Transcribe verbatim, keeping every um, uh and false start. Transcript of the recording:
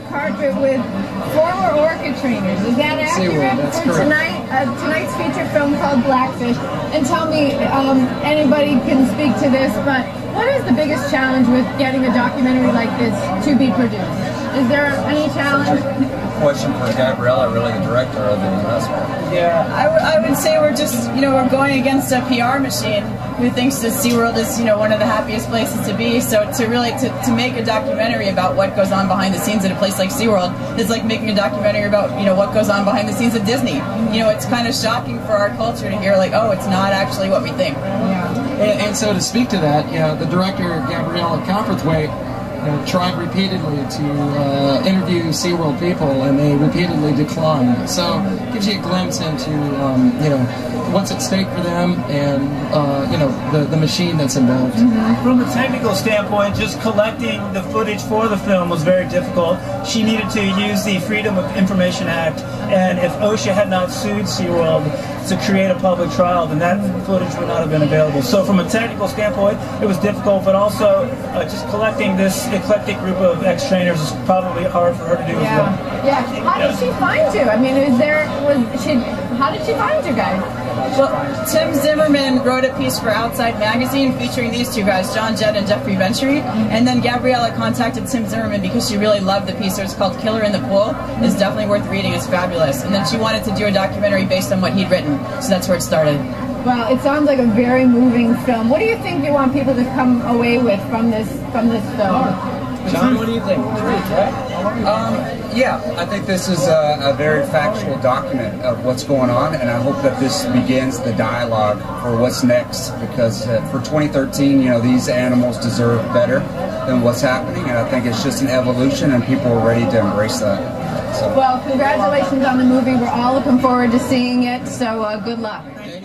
red carpet with former orca trainers. Is that accurate for correct. tonight? Uh, tonight's feature film called Blackfish. And tell me, um, anybody can speak to this, but what is the biggest challenge with getting a documentary like this to be produced? Is there any challenge? Question for Gabriela, really the director of the investment. Yeah, I, w I would say we're just, you know, we're going against a P R machine who thinks that SeaWorld is, you know, one of the happiest places to be. So to really, to, to make a documentary about what goes on behind the scenes at a place like SeaWorld is like making a documentary about, you know, what goes on behind the scenes at Disney. You know, it's kind of shocking for our culture to hear like, oh, it's not actually what we think. Yeah. And, and so to speak to that, you know, the director, Gabriela Cowperthwaite, tried repeatedly to uh, interview SeaWorld people, and they repeatedly declined. So it gives you a glimpse into um, you know, what's at stake for them, and uh, you know, the, the machine that's involved. Mm-hmm. From a technical standpoint, just collecting the footage for the film was very difficult. She needed to use the Freedom of Information Act, and if OSHA had not sued SeaWorld to create a public trial, then that footage would not have been available. So from a technical standpoint, it was difficult, but also uh, just collecting this eclectic group of ex-trainers is probably hard for her to do yeah. as well. Yeah. How did she find you? I mean, is there, was she, how did she find you guys? Well, Tim Zimmerman wrote a piece for Outside Magazine featuring these two guys, John Jett and Jeffrey Venturi, and then Gabriela contacted Tim Zimmerman because she really loved the piece. It was called Killer in the Pool. It's definitely worth reading. It's fabulous. And then she wanted to do a documentary based on what he'd written, so that's where it started. Well, it sounds like a very moving film. What do you think you want people to come away with from this from this film? John, what do you think? Um, yeah, I think this is a, a very factual document of what's going on, and I hope that this begins the dialogue for what's next, because uh, for twenty thirteen, you know, these animals deserve better than what's happening, and I think it's just an evolution, and people are ready to embrace that. So. Well, congratulations on the movie. We're all looking forward to seeing it, so uh, good luck.